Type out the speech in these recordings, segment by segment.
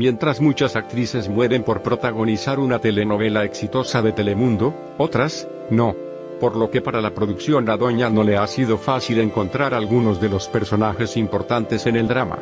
Mientras muchas actrices mueren por protagonizar una telenovela exitosa de Telemundo, otras, no. Por lo que para la producción La Doña no le ha sido fácil encontrar algunos de los personajes importantes en el drama.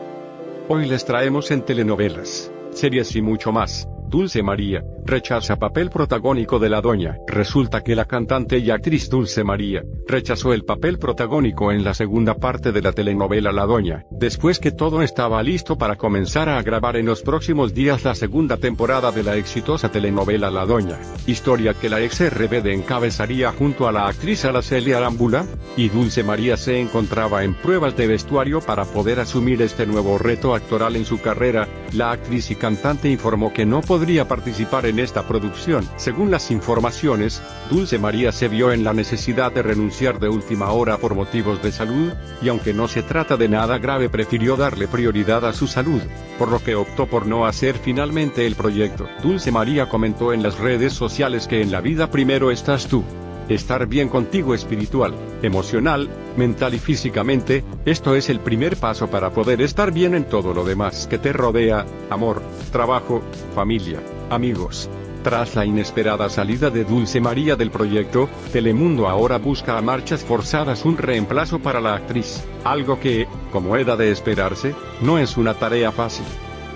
Hoy les traemos en telenovelas, series y mucho más. Dulce María rechaza papel protagónico de La Doña. Resulta que la cantante y actriz Dulce María rechazó el papel protagónico en la segunda parte de la telenovela La Doña, después que todo estaba listo para comenzar a grabar en los próximos días la segunda temporada de la exitosa telenovela La Doña, historia que la ex RBD encabezaría junto a la actriz Araceli Arámbula, y Dulce María se encontraba en pruebas de vestuario para poder asumir este nuevo reto actoral en su carrera. La actriz y cantante informó que no podría participar en esta producción. Según las informaciones, Dulce María se vio en la necesidad de renunciar de última hora por motivos de salud, y aunque no se trata de nada grave, prefirió darle prioridad a su salud, por lo que optó por no hacer finalmente el proyecto. Dulce María comentó en las redes sociales que en la vida primero estás tú. Estar bien contigo espiritual, emocional, mental y físicamente, esto es el primer paso para poder estar bien en todo lo demás que te rodea: amor, trabajo, familia, amigos. Tras la inesperada salida de Dulce María del proyecto, Telemundo ahora busca a marchas forzadas un reemplazo para la actriz, algo que, como era de esperarse, no es una tarea fácil.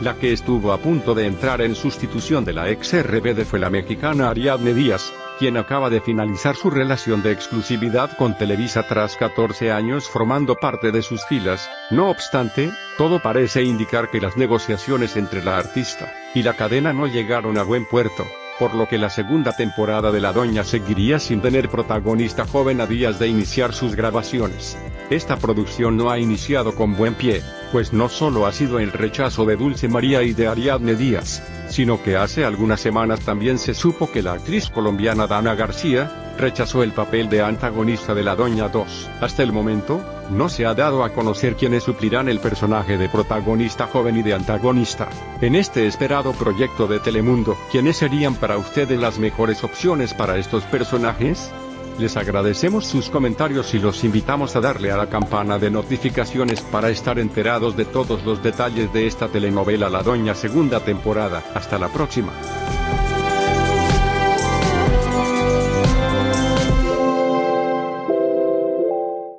La que estuvo a punto de entrar en sustitución de la ex RBD fue la mexicana Ariadne Díaz, quien acaba de finalizar su relación de exclusividad con Televisa tras 14 años formando parte de sus filas. No obstante, todo parece indicar que las negociaciones entre la artista y la cadena no llegaron a buen puerto, por lo que la segunda temporada de La Doña seguiría sin tener protagonista joven a días de iniciar sus grabaciones. Esta producción no ha iniciado con buen pie, pues no solo ha sido el rechazo de Dulce María y de Ariadne Díaz, sino que hace algunas semanas también se supo que la actriz colombiana Dana García rechazó el papel de antagonista de La Doña 2. Hasta el momento, no se ha dado a conocer quiénes suplirán el personaje de protagonista joven y de antagonista en este esperado proyecto de Telemundo. ¿Quiénes serían para ustedes las mejores opciones para estos personajes? Les agradecemos sus comentarios y los invitamos a darle a la campana de notificaciones para estar enterados de todos los detalles de esta telenovela La Doña segunda temporada. Hasta la próxima.